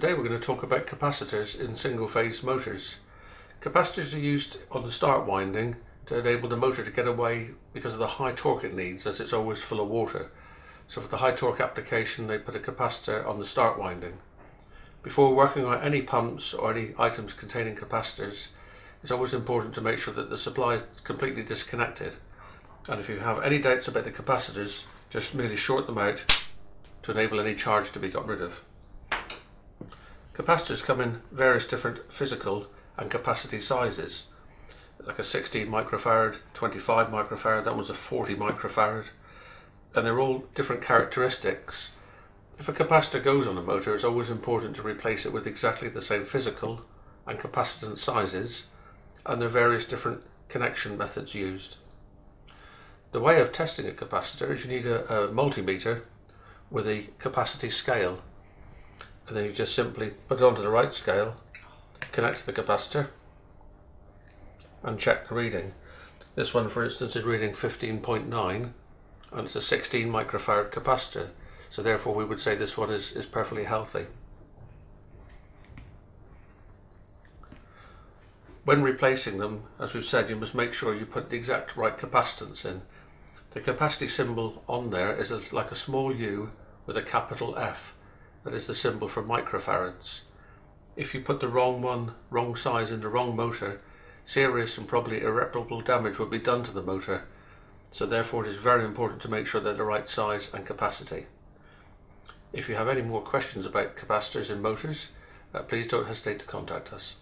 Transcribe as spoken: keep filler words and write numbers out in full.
Today we're going to talk about capacitors in single-phase motors. Capacitors are used on the start winding to enable the motor to get away because of the high torque it needs, as it's always full of water. So for the high torque application they put a capacitor on the start winding. Before working on any pumps or any items containing capacitors, it's always important to make sure that the supply is completely disconnected. And if you have any doubts about the capacitors, just merely short them out to enable any charge to be got rid of. Capacitors come in various different physical and capacity sizes, like a sixteen microfarad, twenty-five microfarad, that one's a forty microfarad, and they're all different characteristics. If a capacitor goes on a motor, it's always important to replace it with exactly the same physical and capacitance sizes, and there are various different connection methods used. The way of testing a capacitor is you need a, a multimeter with a capacity scale. And then you just simply put it onto the right scale, connect to the capacitor, and check the reading. This one, for instance, is reading fifteen point nine, and it's a sixteen microfarad capacitor, so therefore we would say this one is, is perfectly healthy. When replacing them, as we've said, you must make sure you put the exact right capacitance in. The capacity symbol on there is a, like a small U with a capital F. That is the symbol for microfarads. If you put the wrong one, wrong size in the wrong motor, serious and probably irreparable damage would be done to the motor. So therefore it is very important to make sure they're the right size and capacity. If you have any more questions about capacitors in motors, uh, please don't hesitate to contact us.